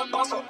one muscle.